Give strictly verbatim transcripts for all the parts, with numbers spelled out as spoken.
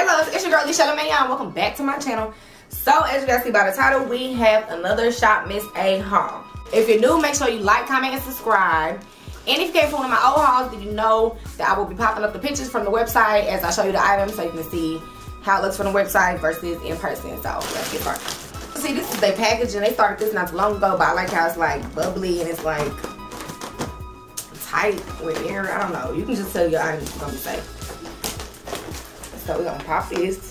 Hey loves, it's your girl LeShala Mayuan. Welcome back to my channel. So as you guys see by the title, we have another Shop Miss A haul. If you're new, make sure you like, comment, and subscribe. And if you came from one of my old hauls, then you know that I will be popping up the pictures from the website as I show you the items so you can see how it looks from the website versus in person. So let's get started. See, this is their packaging. They started this not too long ago, but I like how it's like bubbly and it's like tight with air. I don't know. You can just tell your items gonna be safe. So we're gonna pop this.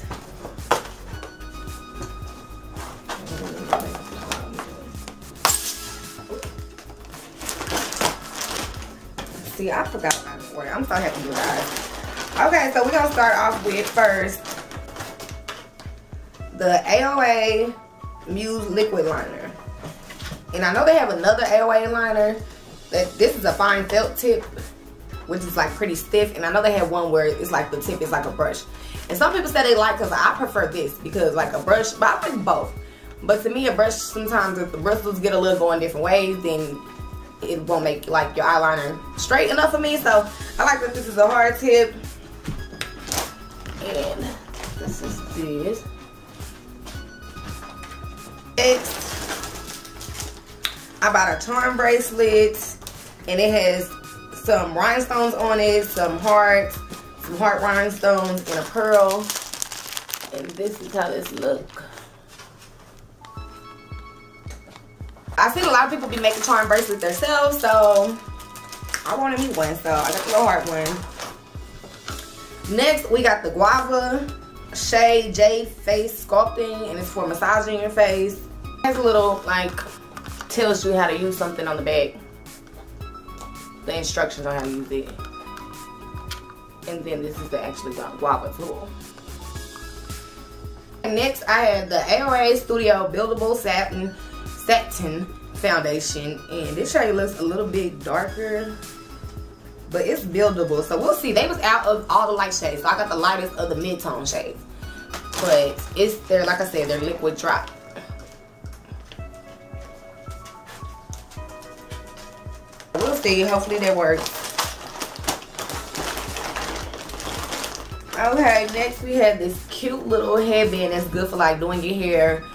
See, I forgot my order. I'm so happy you guys. Okay, so we're gonna start off with first the A O A Muse Liquid Liner. And I know they have another A O A liner. That this is a fine felt tip, which is like pretty stiff, and I know they had one where it's like the tip is like a brush. And some people say they like, because I prefer this because like a brush, but I like both. But to me, a brush, sometimes if the bristles get a little going different ways, then it won't make like your eyeliner straight enough for me. So I like that this is a hard tip. And this is this. Next, I bought a charm bracelet, and it has some rhinestones on it, some hearts, some heart rhinestones, and a pearl. And this is how this look. I've seen a lot of people be making charm bracelets themselves, so I wanted me one, so I got the little heart one. Next, we got the guava shea jade face sculpting, and it's for massaging your face. It has a little, like, tells you how to use something on the back. The instructions on how to use it. And then this is the actually the guava tool. And next I have the A O A Studio Buildable Satin Satin Foundation. And this shade looks a little bit darker, but it's buildable. So we'll see. They was out of all the light shades. So I got the lightest of the mid-tone shades. But it's their, like I said, their liquid drop. See, hopefully that works. Okay, next we have this cute little headband that's good for like doing your hair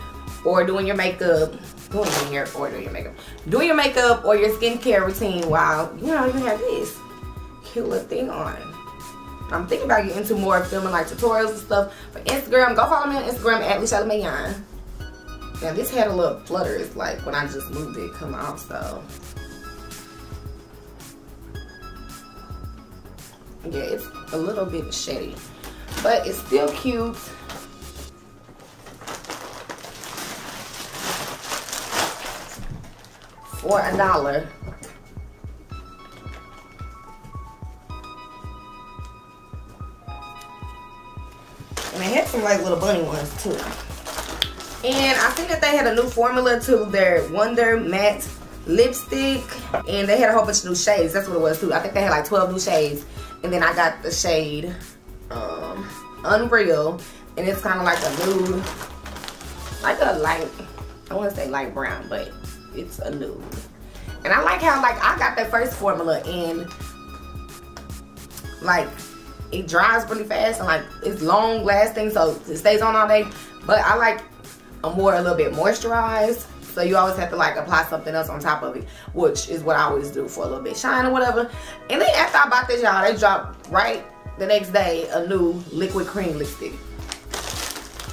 or doing your makeup. Doing your hair or doing your makeup. Doing your makeup or your skincare routine while you don't even have this cute little thing on. I'm thinking about getting into more filming like tutorials and stuff for Instagram. Go follow me on Instagram at LeShala Mayuan. Now this had a little flutter. It's like when I just moved it, come off, so. Yeah, it's a little bit shady, but it's still cute. For a dollar. And they had some like little bunny ones too. And I think that they had a new formula to their Wonder Matte lipstick. And they had a whole bunch of new shades. That's what it was too. I think they had like twelve new shades. And then I got the shade um, Unreal, and it's kind of like a nude, like a light, I want to say light brown, but it's a nude. And I like how like I got that first formula and like it dries really fast and like it's long lasting, so it stays on all day. But I like a more, a little bit moisturized. So you always have to like apply something else on top of it, which is what I always do for a little bit shine or whatever. And then after I bought this, y'all, they dropped right the next day a new liquid cream lipstick,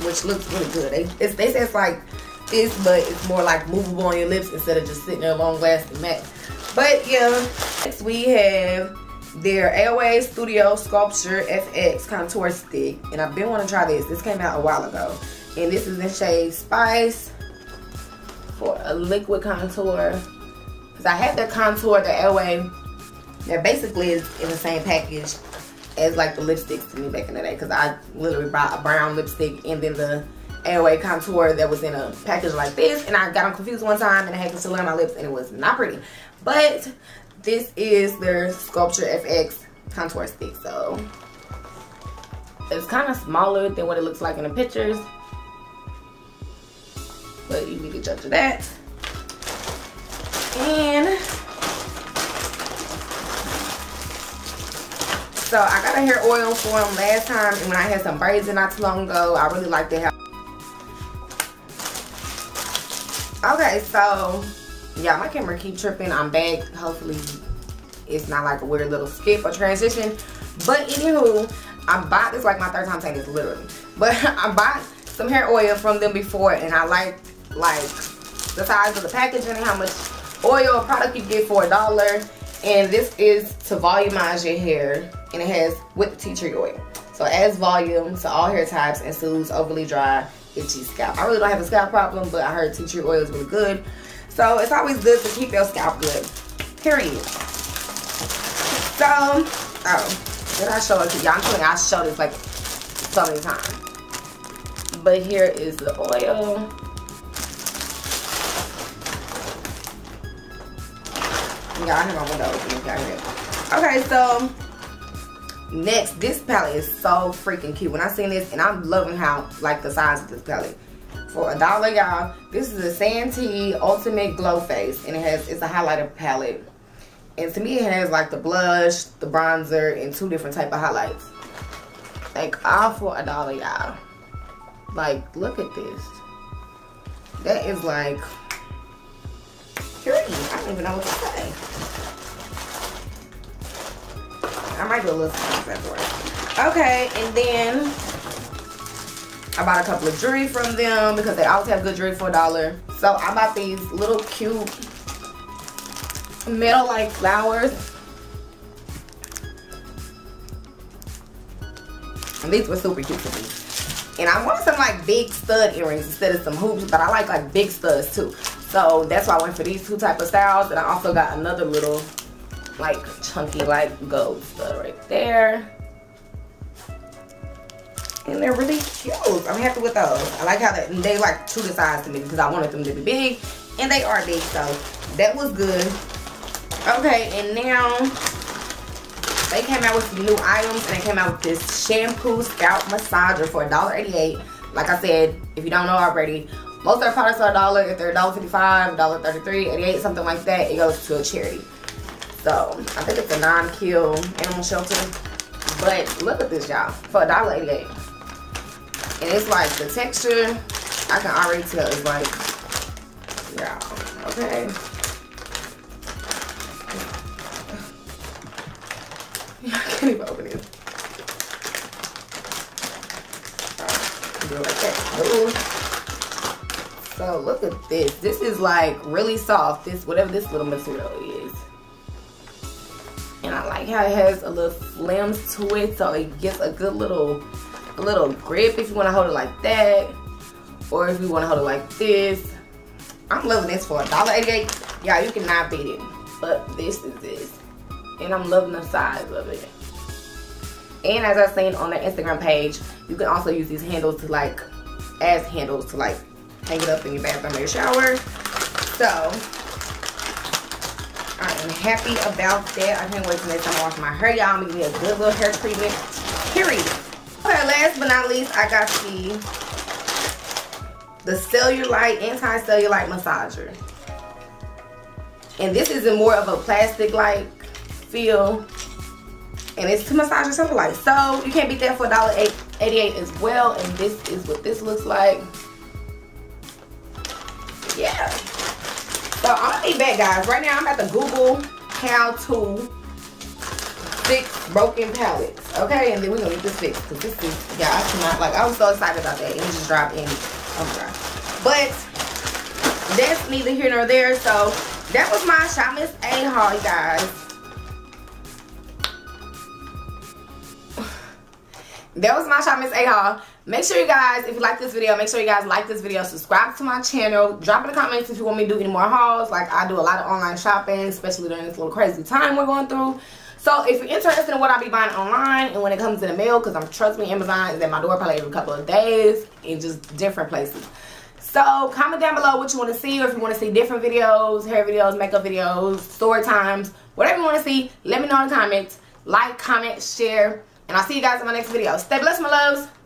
which looks really good. They, it's, they say it's like this, but it's more like movable on your lips instead of just sitting there long lasting matte. But yeah, next we have their A O A Studio Sculpture F X Contour Stick, and I've been wanting to try this. This came out a while ago, and this is in shade Spice. For a liquid contour, because I had the contour, the A O A, that basically is in the same package as like the lipsticks to me back in the day, because I literally bought a brown lipstick and then the A O A contour that was in a package like this, and I got them confused one time and I had concealer on my lips and it was not pretty. But this is their Sculpture F X contour stick, so it's kind of smaller than what it looks like in the pictures, but you can get judge of that. And So I got a hair oil for him last time, and when I had some braids in not too long ago, I really liked it. Okay, so yeah, my camera keep tripping. I'm back. Hopefully it's not like a weird little skip or transition. But anywho, I bought this like my third time saying this literally. But I bought some hair oil from them before, and I liked like the size of the packaging and how much oil product you get for a dollar. And this is to volumize your hair, and it has with the tea tree oil. So it adds volume to all hair types and soothes overly dry, itchy scalp. I really don't have a scalp problem, but I heard tea tree oil is really good. So it's always good to keep your scalp good, period. So, oh, did I show it to y'all? I'm telling you, I showed this like so many times. But here is the oil. Y'all, I hear my window open. Y'all hear it? Okay, so next, this palette is so freaking cute. When I seen this, and I'm loving how like the size of this palette. For a dollar, y'all, this is a Santee Ultimate Glow Face, and it has it's a highlighter palette. And to me, it has like the blush, the bronzer, and two different type of highlights. Like all for a dollar, y'all. Like, look at this. That is like, period. I don't even know what to say. I might do a little something for it. Okay, and then I bought a couple of jewelry from them because they always have good jewelry for a dollar. So I bought these little cute metal like flowers, and these were super cute for me. And I wanted some like big stud earrings instead of some hoops, but I like like big studs too, so that's why I went for these two type of styles. And I also got another little like chunky like gold stud right there, and they're really cute. I'm happy with those. I like how they, they like true to size to me because I wanted them to be big, and they are big, so that was good. Okay, and now they came out with some new items, and they came out with this shampoo scalp massager for a dollar eighty-eight. Like I said, if you don't know already, most of their products are a dollar. If they're a dollar fifty-five, a dollar thirty-three, eighty-eight, something like that, it goes to a charity. So I think it's a non-kill animal shelter. But look at this, y'all, for a dollar eighty-eight. And it's like the texture, I can already tell it's like, y'all, okay. I can't even open it. Right, do it like that. Ooh. So look at this. This is like really soft. This whatever this little material is, and I like how it has a little flims to it, so it gets a good little, a little grip if you want to hold it like that, or if you want to hold it like this. I'm loving this for a dollar eighty-eight. Y'all, you cannot beat it. But this is this. And I'm loving the size of it. And as I've seen on their Instagram page, you can also use these handles to like, as handles to like, hang it up in your bathroom or your shower. So, I am happy about that. I can't wait to next time I wash my hair, y'all. I'm gonna give me a good little hair treatment, period. Okay, last but not least, I got the, the cellulite, anti-cellulite massager. And this is in more of a plastic-like feel, and it's to massage or something like so. You can't beat that for a dollar eighty-eight as well. And this is what this looks like. Yeah, so I'm gonna be back, guys. Right now I'm about to Google how to fix broken palettes, okay? And then we're gonna get this fixed because this is, yeah, I cannot, like, I was so excited about that, and it just dropped in. Oh my god, but that's neither here nor there. So that was my Shop Miss A haul, you guys. That was my Shop Miss A haul. Make sure you guys, if you like this video, make sure you guys like this video, subscribe to my channel, drop in the comments if you want me to do any more hauls. Like, I do a lot of online shopping, especially during this little crazy time we're going through. So if you're interested in what I be buying online and when it comes in the mail, because I'm, trust me, Amazon is at my door probably every couple of days in just different places. So comment down below what you want to see, or if you want to see different videos, hair videos, makeup videos, story times, whatever you want to see, let me know in the comments. Like, comment, share. And I'll see you guys in my next video. Stay blessed, my loves.